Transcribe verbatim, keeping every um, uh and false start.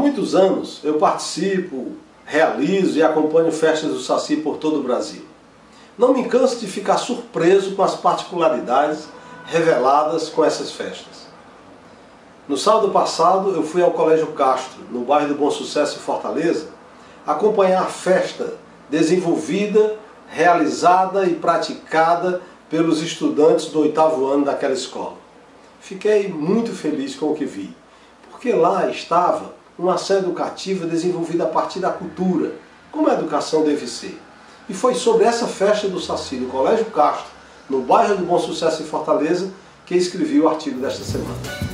muitos anos eu participo, realizo e acompanho festas do Saci por todo o Brasil. Não me canso de ficar surpreso com as particularidades reveladas com essas festas. No sábado passado eu fui ao Colégio Castro, no bairro do Bonsucesso, em Fortaleza, acompanhar a festa desenvolvida, realizada e praticada pelos estudantes do oitavo ano daquela escola. Fiquei muito feliz com o que vi, porque lá estava uma ação educativa desenvolvida a partir da cultura, como a educação deve ser. E foi sobre essa festa do Saci, no Colégio Castro, no bairro do Bonsucesso, em Fortaleza, que escrevi o artigo desta semana.